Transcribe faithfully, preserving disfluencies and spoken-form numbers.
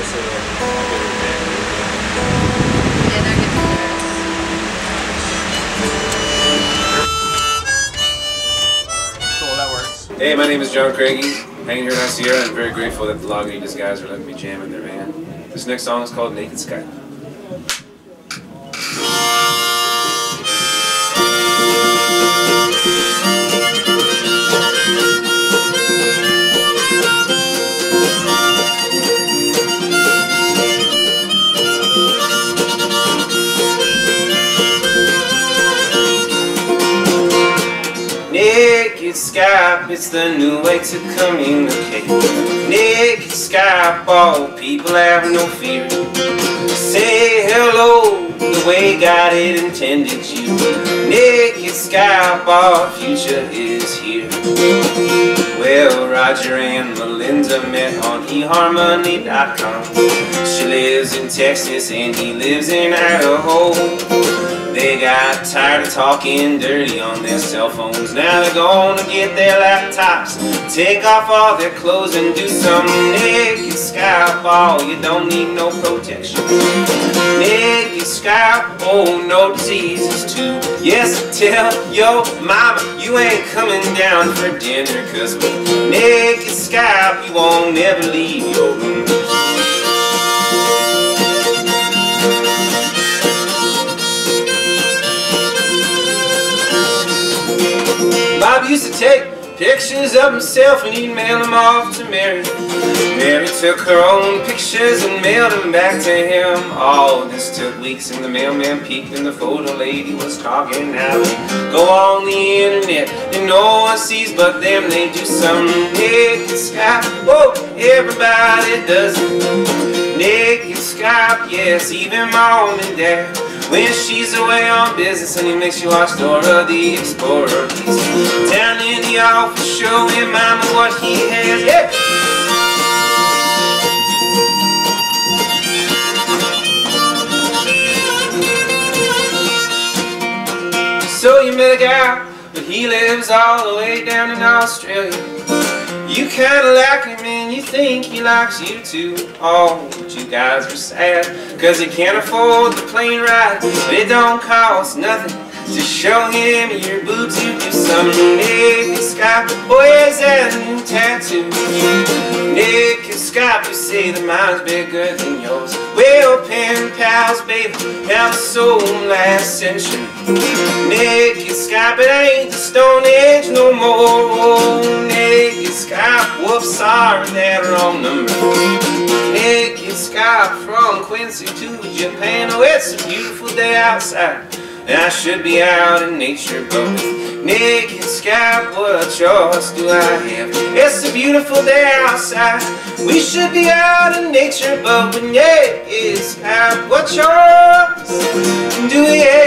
this is a computer thing. Yeah, they're getting nervous. Cool, that works. Hey, my name is John Craigie, hanging here in our Sierra, and I'm very grateful that the Lagunitas guys are letting me jam in their van. This next song is called Naked Skype. Naked Skype, it's the new way to communicate. Naked Skype, all people have no fear. Say hello the way God had intended you. Naked Skype, our future is here. Well, Roger and Melinda met on e Harmony dot com. She lives in Texas and he lives in Idaho. They got tired of talking dirty on their cell phones. Now they're gonna get their laptops, take off all their clothes and do some naked Skype. Oh, you don't need no protection. Naked Skype, oh, no diseases too. Yes, tell your mama you ain't coming down for dinner, 'cause with naked Skype you won't ever leave your room. Bob used to take pictures of himself and he'd mail them off to Mary. Mary took her own pictures and mailed them back to him. All this took weeks and the mailman peeked and the photo lady was talking. Now they go on the internet and no one sees but them. They do some naked Skype. Whoa, everybody does it. Naked Skype, yes, even mom and dad. When she's away on business and he makes you watch Dora the Explorer. He's down in the office showing mama what he has. Yeah. So you met a guy, but he lives all the way down in Australia. You kinda like him and you think he likes you too. Oh, but you guys are sad, 'cause he can't afford the plane ride. But it don't cost nothing to show him your boobs. You do some naked Skype. Boy, is that a new tattoo? Naked Skype, you say that mine's bigger than yours. Well, pen pals, baby, now so last century. Naked Skype, it ain't the Stone Age no more. Naked Skype, whoops, sorry, that wrong number. Naked Skype, from Quincy to Japan. Oh, it's a beautiful day outside, and I should be out in nature, but with naked Skype, what choice do I have? It's a beautiful day outside, we should be out in nature, but with naked Skype, what choice do we have?